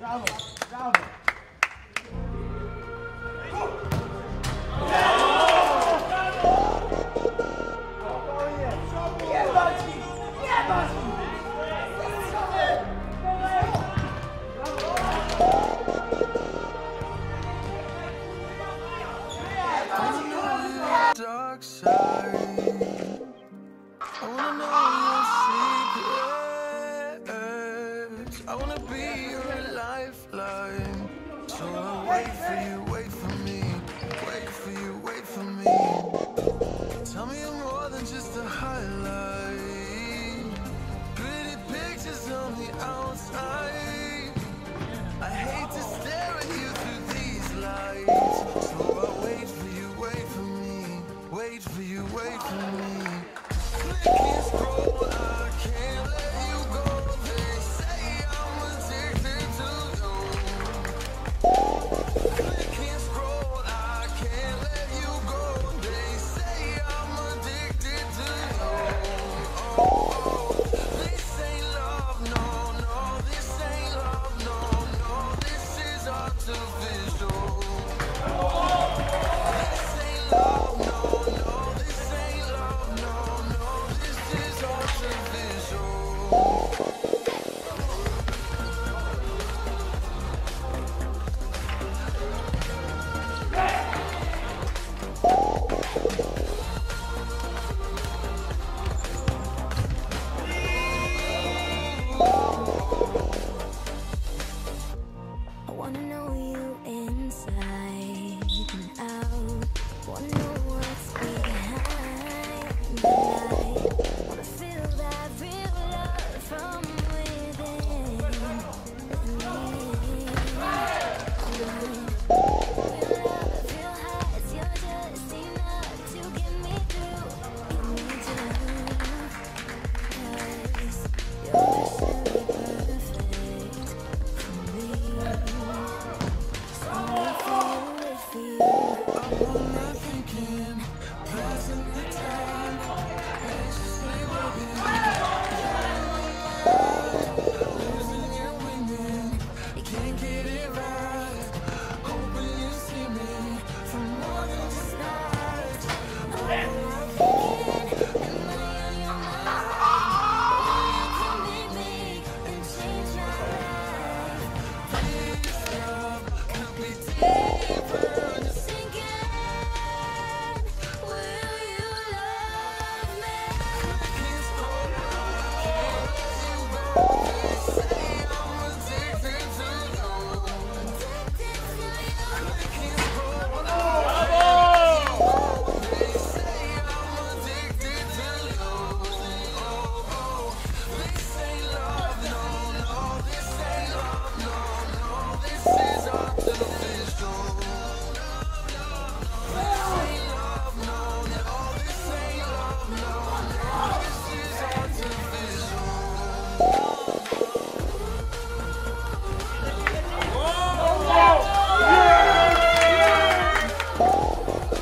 Bravo! Bravo! Go! dark side. I wanna know your secrets. I wanna be your lifeline. So I'll wait for you, wait for me. Wait for you, wait for me. Tell me you're more than just a highlight. Pretty pictures on the outside. I hate to stare at you through these lights. So I'll wait for you, wait for me. Wait for you, wait for me. Please grow, I can't let you go. They say I'm addicted to you. Please grow, I can't let you go. They say I'm addicted to you. Oh, this ain't love, no, no. This ain't love, no, no. This is artificial. This ain't love, no, no. This ain't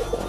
love, no.